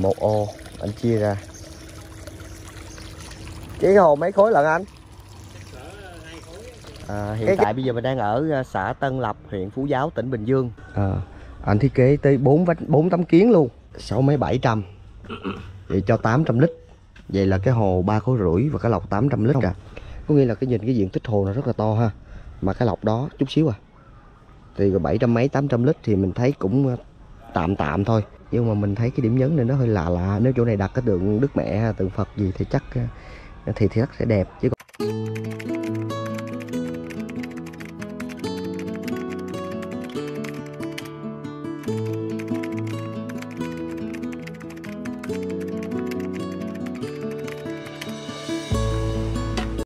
một ô anh chia ra. Cái hồ mấy khối lận anh? Hiện tại bây giờ mình đang ở xã Tân Lập, huyện Phú Giáo, tỉnh Bình Dương. Anh thiết kế tới 4 tấm kiến luôn, 6 mấy 700, vậy cho 800 lít. Vậy là cái hồ 3,5 khối và cái lọc 800 lít à. Có nghĩa là cái nhìn cái diện tích hồ nó rất là to ha. Mà cái lọc đó chút xíu à, thì 700 mấy 800 lít thì mình thấy cũng tạm thôi. Nhưng mà mình thấy cái điểm nhấn này nó hơi lạ lạ. Nếu chỗ này đặt cái tượng Đức Mẹ, tượng Phật gì thì chắc sẽ đẹp chứ.